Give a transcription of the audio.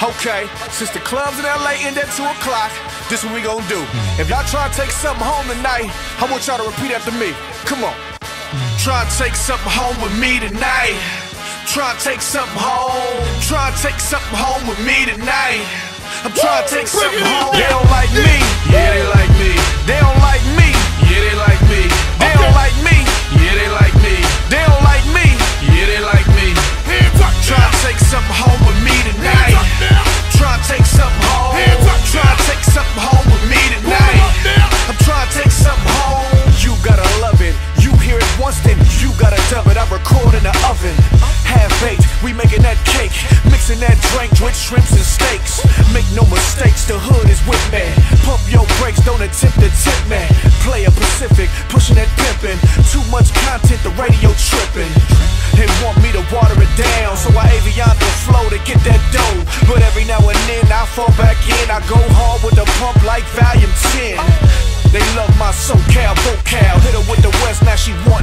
Okay, since the clubs in LA end at 2 o'clock, this what we gonna do. If y'all try to take something home tonight, I want y'all to repeat after me. Come on. Try to take something home with me tonight. Try to take something home. Try to take something home with me tonight. I'm trying to take something home. They don't like me. Yeah, they like me. They don't like me. Yeah, they like me. They don't like me. Yeah, they like me. They don't like me. Yeah, they like me. Try to take something home with me tonight. Try to take something home. Try to take something home with me tonight. I'm trying to take something home. You gotta love it. You hear it once, then you gotta dub it. I record in the oven, half baked. We making that cake, mixing that drink with shrimps and steaks. Make no mistakes, the hood is with me. Pump your brakes, don't attempt to tip me. Player Pacific, pushing that pimpin'. Too much content, the radio tripping. They want me to water it down, so I aviate the flow to get that dough. But every now and then I fall back in. I go hard with the pump like Valium 10. They love my SoCal vocal. Hit her with the West, now she want